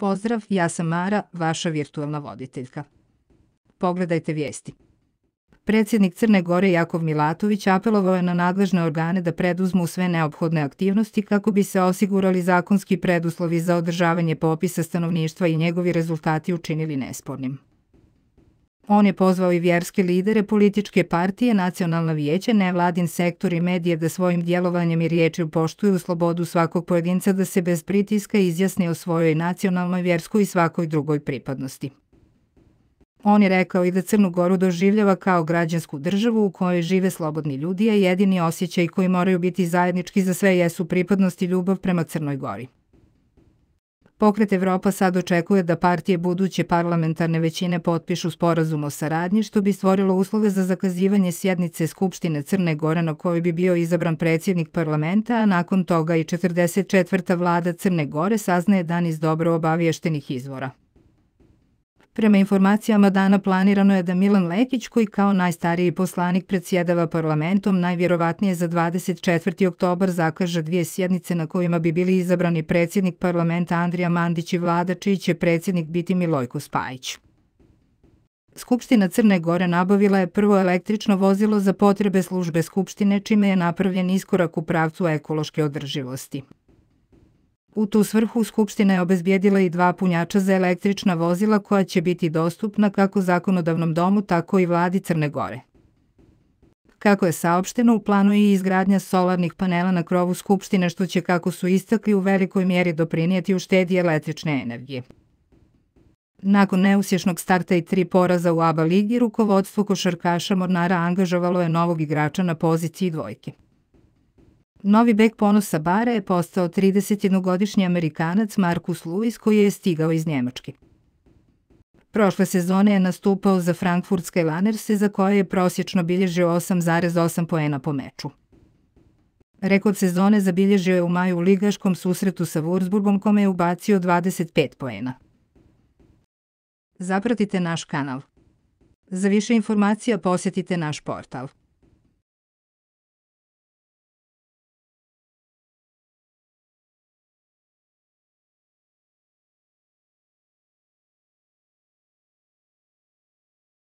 Pozdrav, ja sam Mara, vaša virtualna voditeljka. Pogledajte vijesti. Predsjednik Crne Gore Jakov Milatović apelovao je na nadležne organe da preduzmu sve neophodne aktivnosti kako bi se osigurali zakonski preduslovi za održavanje popisa stanovništva i njegovi rezultati učinili nespornim. On je pozvao i vjerske lidere, političke partije, nacionalna vijeća, nevladin sektor i medije da svojim djelovanjem i riječju poštuju slobodu svakog pojedinca da se bez pritiska izjasni o svojoj nacionalnoj, vjerskoj i svakoj drugoj pripadnosti. On je rekao i da Crnu Goru doživljava kao građansku državu u kojoj žive slobodni ljudi, a jedini osjećaj koji moraju biti zajednički za sve jesu pripadnost i ljubav prema Crnoj Gori. Pokret Evropa sad očekuje da partije buduće parlamentarne većine potpišu sporazum o saradnji, što bi stvorilo uslove za zakazivanje sjednice Skupštine Crne Gore na kojoj bi bio izabran predsjednik parlamenta, a nakon toga i 44. vlada Crne Gore, saznaje dan iz dobro obaviještenih izvora. Prema informacijama dana planirano je da Milan Lekić, koji kao najstariji poslanik predsjedava parlamentom, najvjerovatnije za 24. oktobar zakaže dvije sjednice na kojima bi bili izabrani predsjednik parlamenta Andrija Mandić i vlada čiji će predsjednik biti Milojko Spajić. Skupština Crne Gore nabavila je prvo električno vozilo za potrebe službe Skupštine, čime je napravljen iskorak u pravcu ekološke održivosti. U tu svrhu Skupština je obezbijedila i dva punjača za električna vozila koja će biti dostupna kako zakonodavnom domu, tako i vladi Crne Gore. Kako je saopšteno, u planu je i izgradnja solarnih panela na krovu Skupštine, što će, kako su istakli, u velikoj mjeri doprinijeti uštedi električne energije. Nakon neuspješnog starta i 3 poraza u Aba Ligi, rukovodstvo košarkaša Mornara angažovalo je novog igrača na poziciji dvojke. Novi bek Ponosa Bara je postao 31-godišnji Amerikanac Markus Luis, koji je stigao iz Njemačke. Prošle sezone je nastupao za Frankfurtske Lanerse, za koje je prosječno bilježio 8,8 poena po meču. Rekord sezone zabilježio je u maju u ligaškom susretu sa Wurzburgom, kome je ubacio 25 poena. Zapratite naš kanal. Za više informacija posjetite naš portal.